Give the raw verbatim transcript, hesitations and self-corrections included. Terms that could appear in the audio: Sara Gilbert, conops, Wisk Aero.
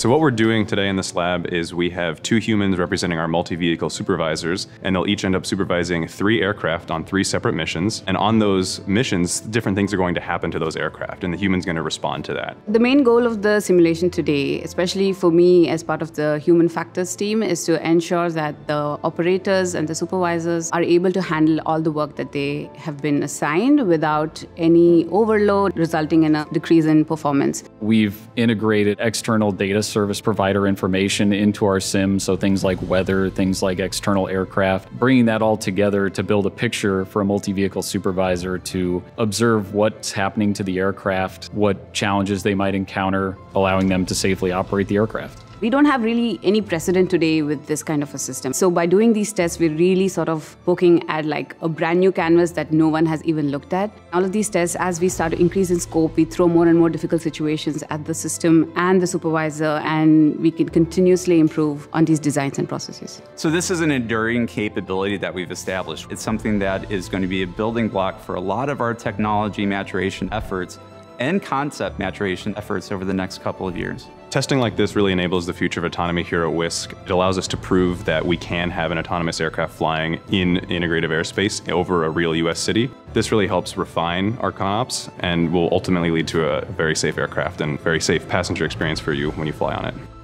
So what we're doing today in this lab is we have two humans representing our multi-vehicle supervisors, and they'll each end up supervising three aircraft on three separate missions. And on those missions, different things are going to happen to those aircraft, and the human's going to respond to that. The main goal of the simulation today, especially for me as part of the human factors team, is to ensure that the operators and the supervisors are able to handle all the work that they have been assigned without any overload, resulting in a decrease in performance. We've integrated external data service provider information into our sim, so things like weather, things like external aircraft, bringing that all together to build a picture for a multi-vehicle supervisor to observe what's happening to the aircraft, what challenges they might encounter, allowing them to safely operate the aircraft. We don't have really any precedent today with this kind of a system. So by doing these tests, we're really sort of poking at like a brand new canvas that no one has even looked at. All of these tests, as we start to increase in scope, we throw more and more difficult situations at the system and the supervisor, and we can continuously improve on these designs and processes. So this is an enduring capability that we've established. It's something that is going to be a building block for a lot of our technology maturation efforts and concept maturation efforts over the next couple of years. Testing like this really enables the future of autonomy here at Wisk. It allows us to prove that we can have an autonomous aircraft flying in integrative airspace over a real U S city. This really helps refine our conops and will ultimately lead to a very safe aircraft and very safe passenger experience for you when you fly on it.